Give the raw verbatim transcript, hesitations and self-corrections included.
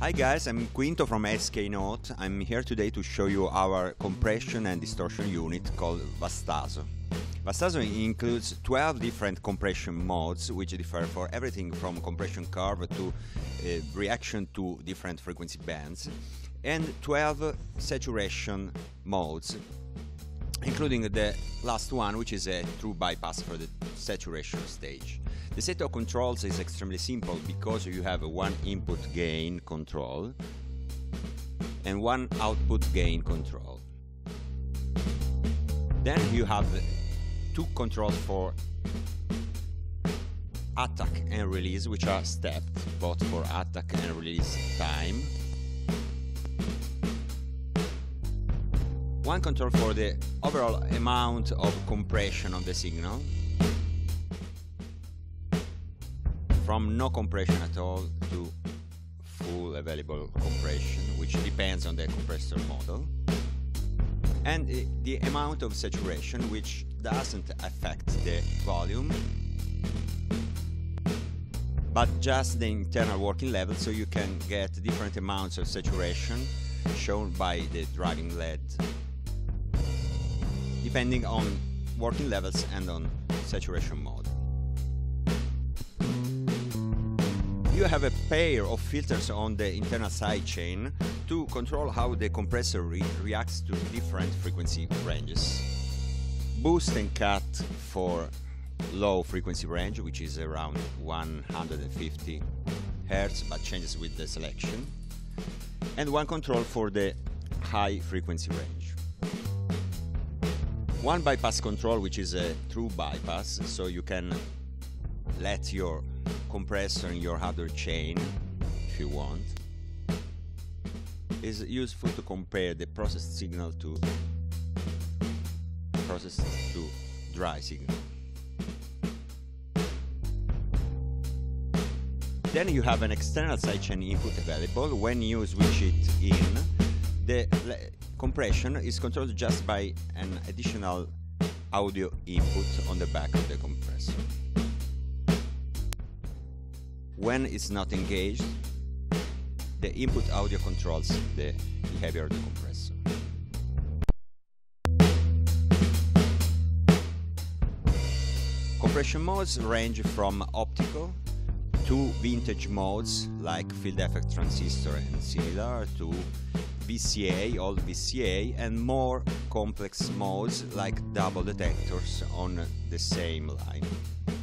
Hi guys, I'm Quinto from S K Note. I'm here today to show you our compression and distortion unit called Vastaso. Vastaso includes twelve different compression modes which differ for everything from compression curve to uh, reaction to different frequency bands, and twelve saturation modes, including the last one, which is a true bypass for the saturation stage. The set of controls is extremely simple because you have one input gain control and one output gain control. Then you have two controls for attack and release, which are stepped, both for attack and release time. One control for the overall amount of compression of the signal, from no compression at all to full available compression, which depends on the compressor model, and the amount of saturation, which doesn't affect the volume but just the internal working level, so you can get different amounts of saturation shown by the driving L E D, depending on working levels and on saturation mode. You have a pair of filters on the internal sidechain to control how the compressor re reacts to different frequency ranges. Boost and cut for low frequency range, which is around one hundred fifty hertz, but changes with the selection. And one control for the high frequency range. One bypass control, which is a true bypass, so you can let your compressor in your other chain if you want. Is useful to compare the processed signal to processed to dry signal. Then you have an external sidechain input available. When you switch it in, the compression is controlled just by an additional audio input on the back of the compressor. When it's not engaged, the input audio controls the behavior of the compressor. Compression modes range from optical to vintage modes like field effect transistor and similar, to V C A, old V C A, and more complex modes like double detectors on the same line.